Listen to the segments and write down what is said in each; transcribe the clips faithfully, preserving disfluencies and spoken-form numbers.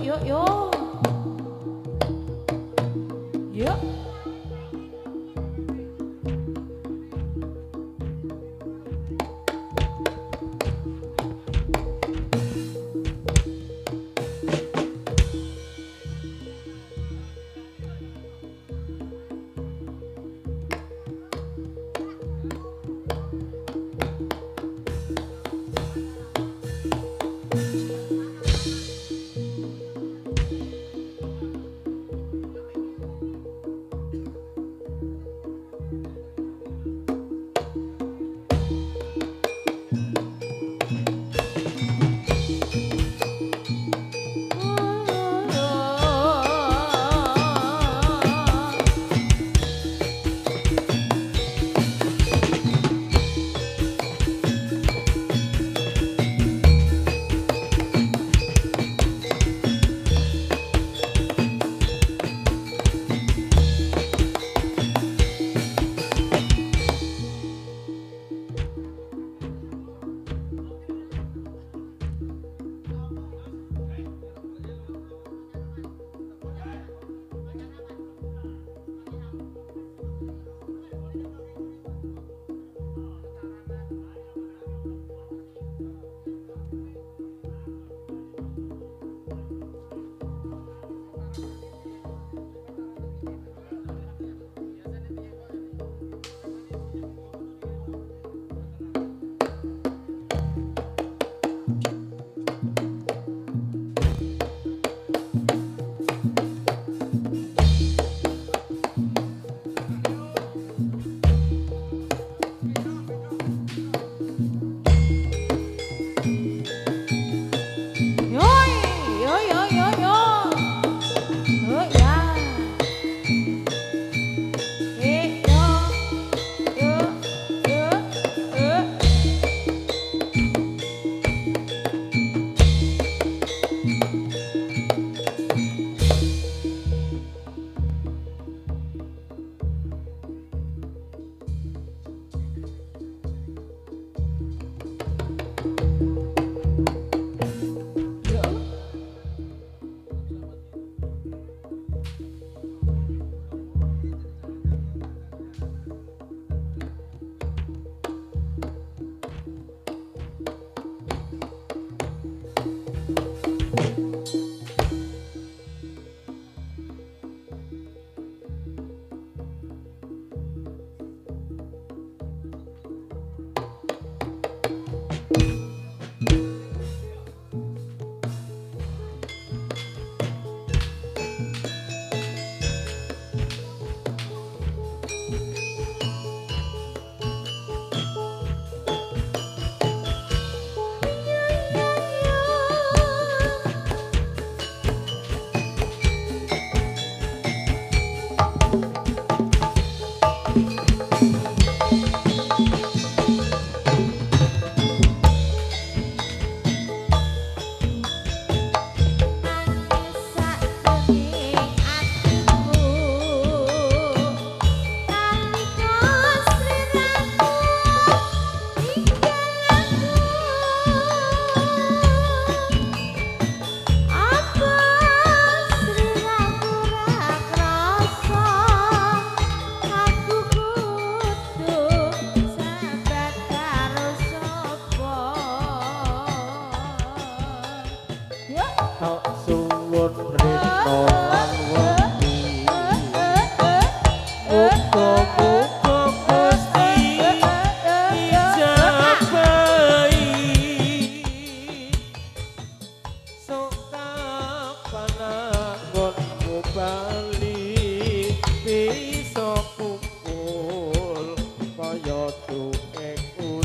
yo, yo, yo. Yo. Hãy subscribe cho kênh Ghiền Mì Gõ để không bỏ lỡ những video hấp dẫn.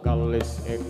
Kalis ing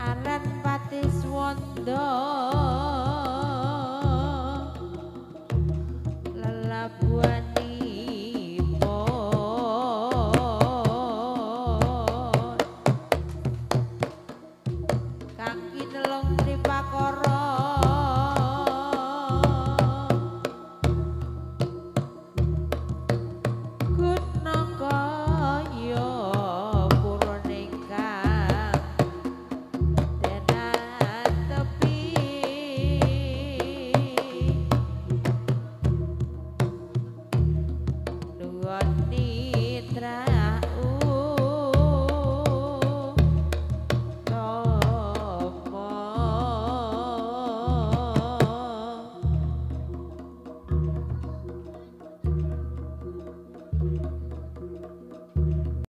Alat patis wondo.